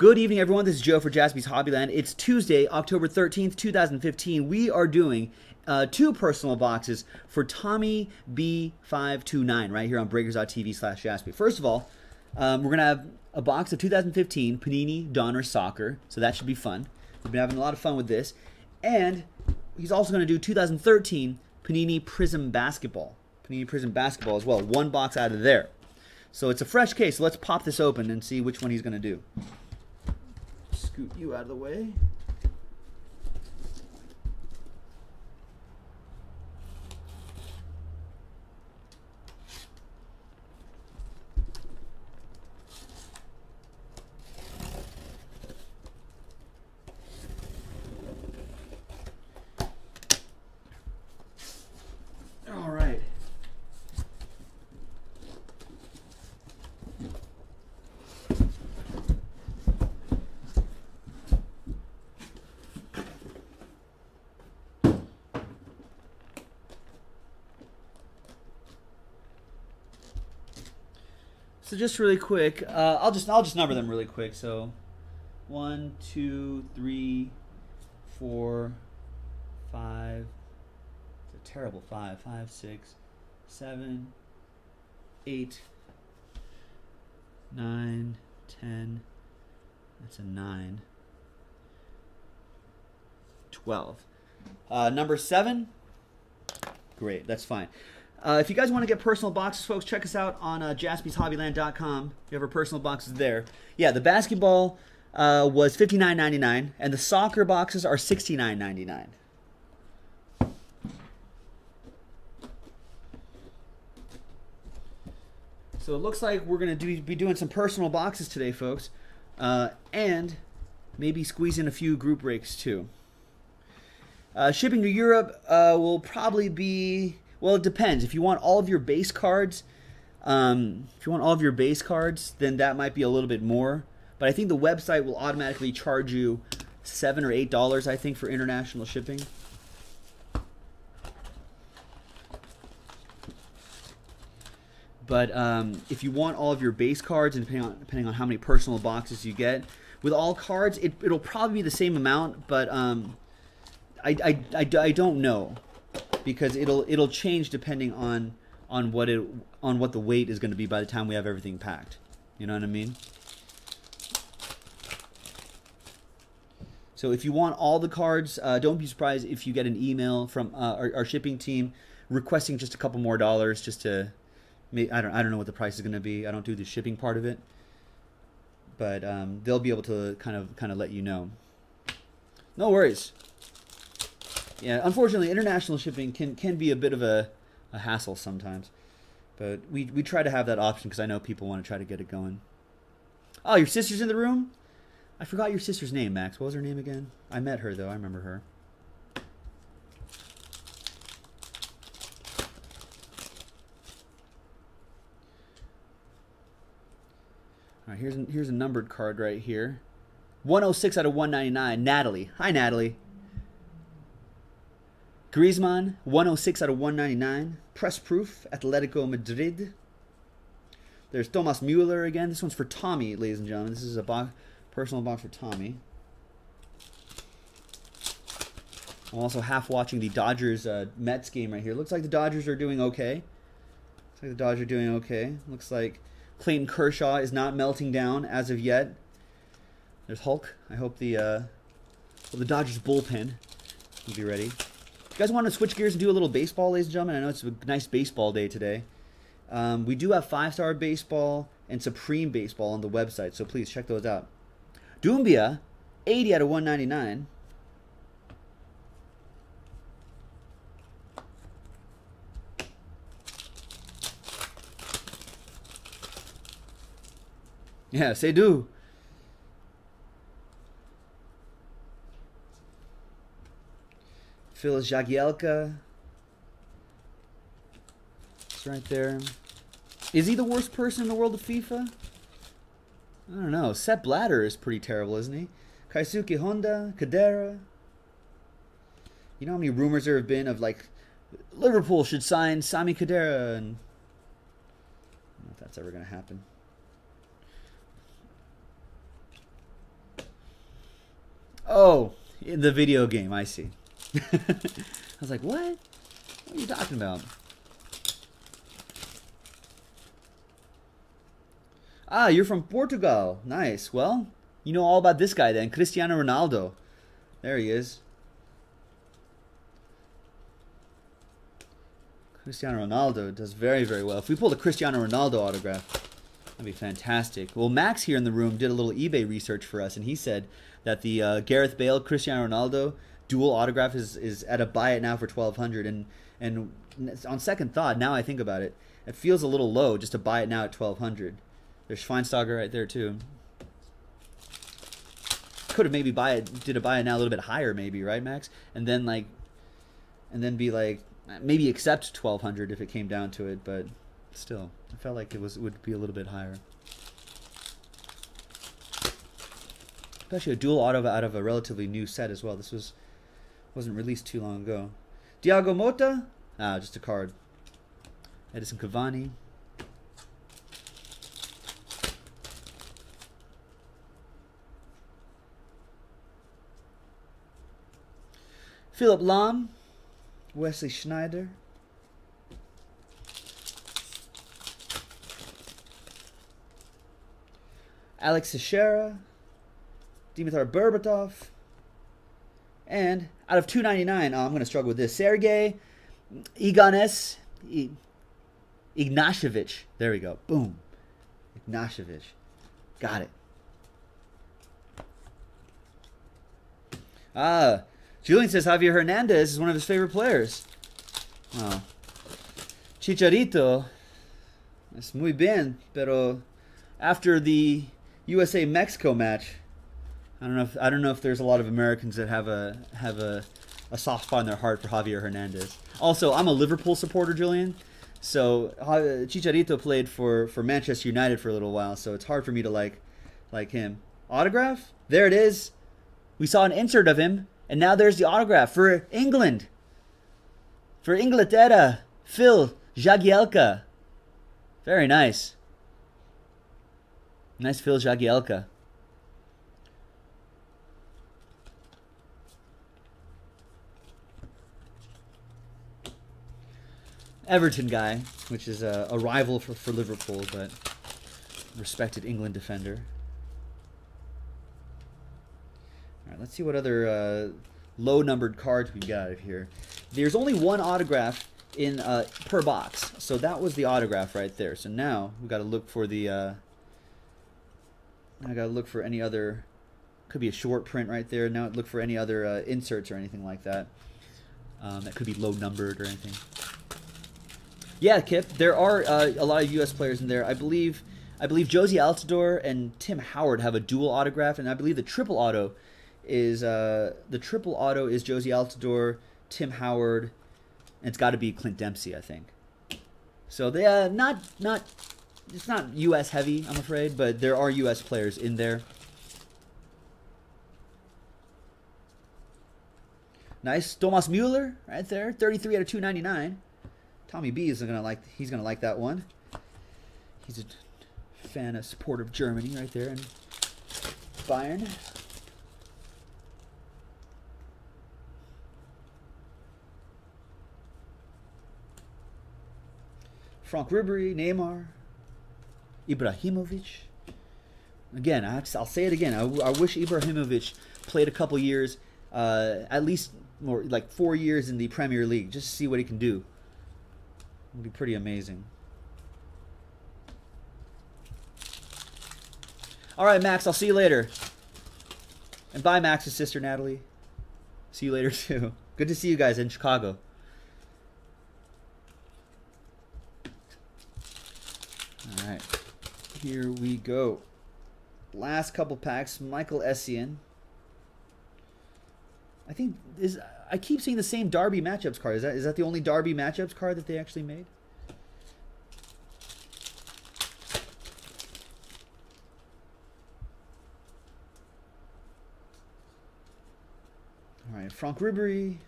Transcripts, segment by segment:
Good evening, everyone. This is Joe for Jaspy's Hobbyland. It's Tuesday, October 13th, 2015. We are doing two personal boxes for Tommy B 529 right here on Breakers.TV/Jaspy. First of all, we're going to have a box of 2015 Panini Donner Soccer, so that should be fun. We've been having a lot of fun with this. And he's also going to do 2013 Panini Prizm Basketball. Panini Prizm Basketball as well. One box out of there. So it's a fresh case. So let's pop this open and see which one he's going to do. Scoot you out of the way. All right. So just really quick, I'll just number them really quick. So 1, 2, 3, 4, 5. It's a terrible 5, 5, 6, 7, 8, 9, 10. That's a 9. 12. Number 7. Great, that's fine. If you guys want to get personal boxes, folks, check us out on jaspyshobbyland.com. We have our personal boxes there. Yeah, the basketball was $59.99, and the soccer boxes are $69.99. So it looks like we're going to be doing some personal boxes today, folks, and maybe squeeze in a few group breaks too. Shipping to Europe will probably be... Well, it depends. If you want all of your base cards, then that might be a little bit more. But I think the website will automatically charge you $7 or $8, I think, for international shipping. But if you want all of your base cards, and depending on how many personal boxes you get, with all cards, it'll probably be the same amount. But I don't know, because it'll change depending on what the weight is going to be by the time we have everything packed. You know what I mean? So if you want all the cards, don't be surprised if you get an email from our shipping team requesting just a couple more dollars, just to I don't know what the price is going to be. I don't do the shipping part of it, but they'll be able to kind of let you know. No worries. Yeah, unfortunately, international shipping can be a bit of a hassle sometimes. But we try to have that option because I know people want to try to get it going. Oh, your sister's in the room? I forgot your sister's name, Max. What was her name again? I met her, though. I remember her. All right, here's a numbered card right here. 106 out of 199, Natalie. Hi, Natalie. Griezmann, 106 out of 199. Press proof, Atletico Madrid. There's Thomas Müller again. This one's for Tommy, ladies and gentlemen. This is a personal box for Tommy. I'm also half-watching the Dodgers-Mets game right here. Looks like the Dodgers are doing okay. Looks like Clayton Kershaw is not melting down as of yet. There's Hulk. I hope the Dodgers bullpen will be ready. You guys want to switch gears and do a little baseball, ladies and gentlemen? I know it's a nice baseball day today. We do have 5-star baseball and Supreme baseball on the website, so please check those out. Doumbia, 80 out of 199. Yeah, say do. Phil Jagielka. It's right there. Is he the worst person in the world of FIFA? I don't know. Sepp Blatter is pretty terrible, isn't he? Kaisuke Honda, Khedira. You know how many rumors there have been of, like, Liverpool should sign Sami Khedira, and I don't know if that's ever going to happen. Oh, the video game, I see. I was like, what? What are you talking about? Ah, you're from Portugal. Nice. Well, you know all about this guy then, Cristiano Ronaldo. There he is. Cristiano Ronaldo does very, very well. If we pulled a Cristiano Ronaldo autograph, that'd be fantastic. Well, Max here in the room did a little eBay research for us, and he said that the Gareth Bale, Cristiano Ronaldo dual autograph is at a buy it now for $1,200. And on second thought, now I think about it, it feels a little low just to buy it now at $1,200. There's Schweinsteiger right there too. Could have maybe did a buy it now a little bit higher, maybe, right, Max? And then like, and then be like, maybe accept $1,200 if it came down to it, but still, I felt like it was would be a little bit higher. Especially a dual auto out of a relatively new set as well. This wasn't released too long ago. Thiago Motta, just a card. Edinson Cavani. Philipp Lahm, Wesley Sneijder. Alex Teixeira, Dimitar Berbatov, and out of 299, I'm going to struggle with this, Sergei Ignashevich. There we go. Boom. Ignashevich. Got it. Ah, Julian says Javier Hernandez is one of his favorite players. Wow. Chicharito. Es muy bien, pero after the USA-Mexico match, I don't know if there's a lot of Americans that have a soft spot in their heart for Javier Hernandez. Also, I'm a Liverpool supporter, Julian. So Chicharito played for Manchester United for a little while, so it's hard for me to like him. Autograph? There it is. We saw an insert of him, and now there's the autograph for England. For Inglaterra, Phil Jagielka. Very nice. Nice Phil Jagielka. Everton guy, which is a rival for Liverpool, but respected England defender. All right, let's see what other low-numbered cards we got here. There's only one autograph in per box, so that was the autograph right there. So now we got to look for the. I got to look for any other. Could be a short print right there. Now look for any other inserts or anything like that. That could be low-numbered or anything. Yeah, Kip, there are a lot of U.S. players in there. I believe Jozy Altidore and Tim Howard have a dual autograph, and I believe the triple auto is Jozy Altidore, Tim Howard, and it's got to be Clint Dempsey, I think. So they it's not U.S. heavy, I'm afraid, but there are U.S. players in there. Nice, Thomas Müller right there, 33 out of 299. Tommy B is gonna like that one. He's a fan, a supporter of Germany right there and Bayern. Franck Ribéry, Neymar, Ibrahimovic. Again, I'll say it again. I wish Ibrahimovic played a couple years, at least more like 4 years in the Premier League, just to see what he can do. It'll be pretty amazing. All right, Max, I'll see you later. And bye, Max's sister, Natalie. See you later, too. Good to see you guys in Chicago. All right, here we go. Last couple packs, Michael Essien. I think is. I keep seeing the same Derby matchups card. Is that the only Derby matchups card that they actually made? All right, Franck Ribéry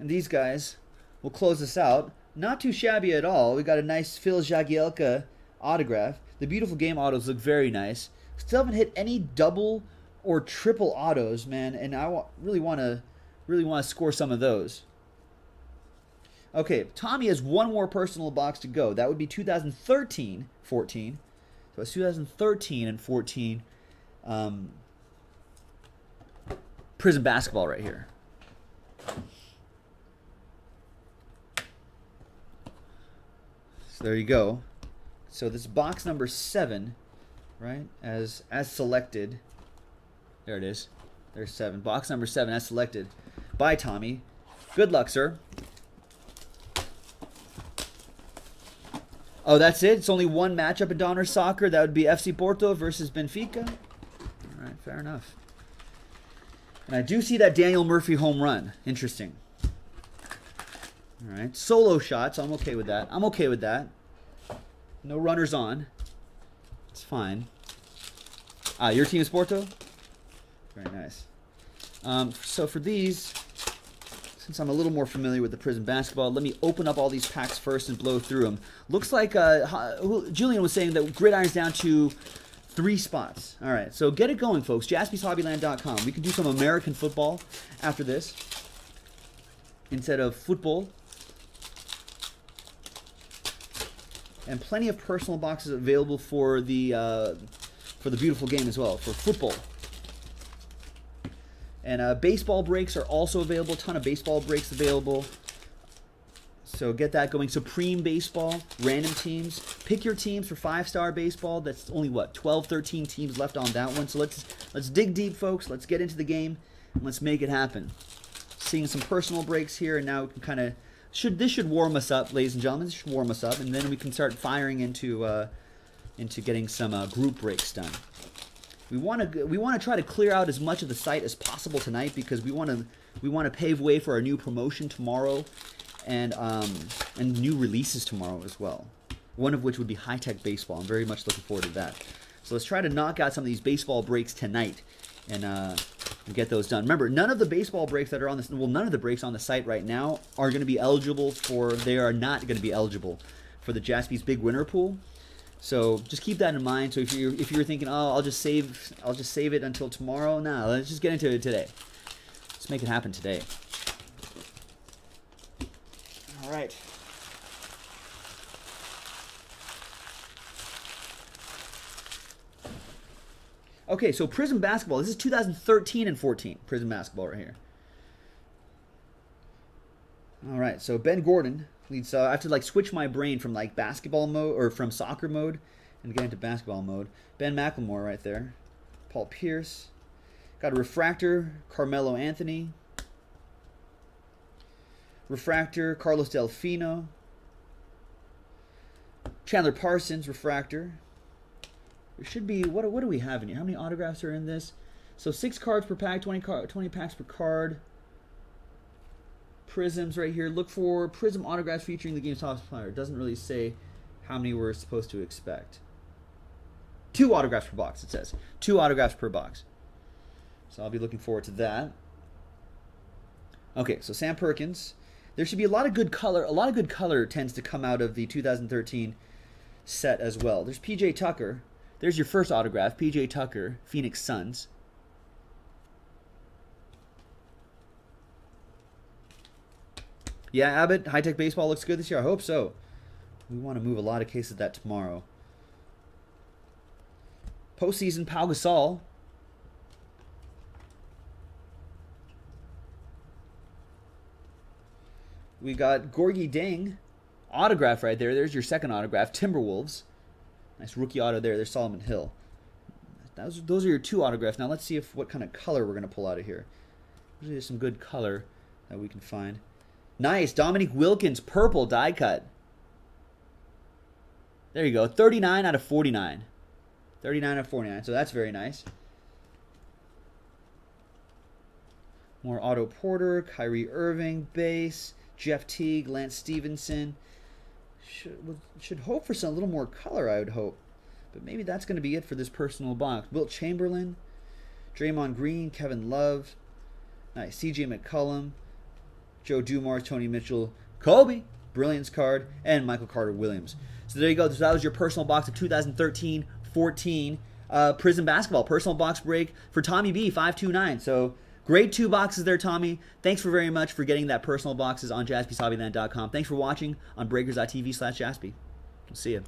and these guys will close this out. Not too shabby at all. We got a nice Phil Jagielka autograph. The beautiful game autos look very nice. Still haven't hit any double or triple autos, man, and I really want to score some of those. Okay, Tommy has one more personal box to go. That would be 2013-14. So it's 2013 and 14 Prizm basketball right here. So there you go. So this box number 7, right, as selected. There it is. There's 7. Box number 7 as selected by Tommy. Good luck, sir. Oh, that's it? It's only one matchup in Donner Soccer. That would be FC Porto versus Benfica. All right, fair enough. And I do see that Daniel Murphy home run. Interesting. All right, solo shots. I'm okay with that. I'm okay with that. No runners on. It's fine. Ah, your team is Porto? Very nice. So for these, since I'm a little more familiar with the Prizm basketball, let me open up all these packs first and blow through them. Looks like Julian was saying that Gridiron's down to 3 spots. All right, so get it going, folks. JaspysHobbyland.com. We can do some American football after this instead of football. And plenty of personal boxes available for the beautiful game as well, for football. And baseball breaks are also available. A ton of baseball breaks available. So get that going. Supreme Baseball, random teams. Pick your teams for 5-star baseball. That's only, what, 12, 13 teams left on that one. So let's dig deep, folks. Let's get into the game, and let's make it happen. Seeing some personal breaks here, and now we can kind of – this should warm us up, ladies and gentlemen. This should warm us up, and then we can start firing into getting some group breaks done. We want to try to clear out as much of the site as possible tonight because we want to pave way for our new promotion tomorrow, and new releases tomorrow as well. One of which would be high-tech baseball. I'm very much looking forward to that. So let's try to knock out some of these baseball breaks tonight and get those done. Remember, none of the baseball breaks that are on this, well, none of the breaks on the site right now are going to be eligible for. They are not going to be eligible for the Jaspy's Big Winner Pool. So just keep that in mind. So if you're thinking, oh, I'll just save it until tomorrow. Nah, let's just get into it today. Let's make it happen today. All right. Okay, so Prizm basketball. This is 2013 and 14 Prizm basketball right here. All right, so Ben Gordon. So I have to like switch my brain from like basketball mode or from soccer mode and get into basketball mode. Ben McLemore right there. Paul Pierce. Got a refractor, Carmelo Anthony. Refractor, Carlos Delfino. Chandler Parsons, refractor. There should be, what do we have in here? How many autographs are in this? So 6 cards per pack, 20 packs per card. Prizms right here. Look for Prizm autographs featuring the game's top player. It doesn't really say how many we're supposed to expect. 2 autographs per box, it says. 2 autographs per box. So I'll be looking forward to that. Okay, so Sam Perkins. There should be a lot of good color. A lot of good color tends to come out of the 2013 set as well. There's PJ Tucker. There's your first autograph. PJ Tucker, Phoenix Suns. Yeah, Abbott, high-tech baseball looks good this year. I hope so. We want to move a lot of cases of that tomorrow. Postseason, Pau Gasol. We got Gorgie Deng. Autograph right there. There's your second autograph. Timberwolves. Nice rookie auto there. There's Solomon Hill. Those are your 2 autographs. Now let's see what kind of color we're going to pull out of here. Usually there's some good color that we can find. Nice. Dominique Wilkins, purple die cut. There you go. 39 out of 49. 39 out of 49. So that's very nice. More Otto Porter, Kyrie Irving, base, Jeff Teague, Lance Stevenson. Should hope for some little more color, I would hope. But maybe that's going to be it for this personal box. Wilt Chamberlain, Draymond Green, Kevin Love. Nice. CJ McCollum. Joe Dumars, Tony Mitchell, Kobe, Brilliance card, and Michael Carter Williams. So there you go. So that was your personal box of 2013-14 Prizm Basketball, personal box break for Tommy B, 529. So great two boxes there, Tommy. Thanks for very much for getting that personal boxes on jaspyshobbyland.com. Thanks for watching on breakers.tv/jaspy. We'll see you.